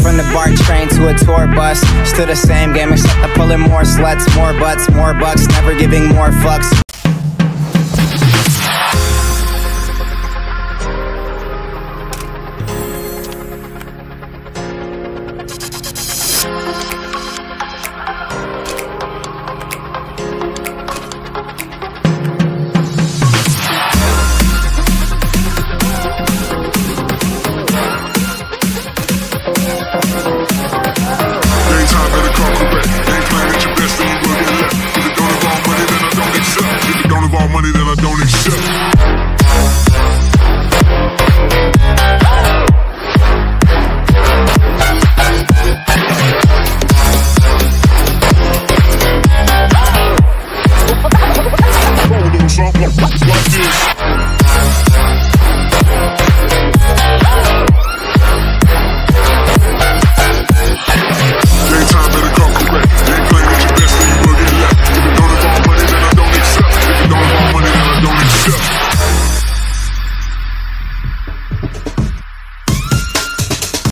From the BART train to a tour bus, still the same game except I'm pulling more sluts, more butts, more bucks, never giving more fucks.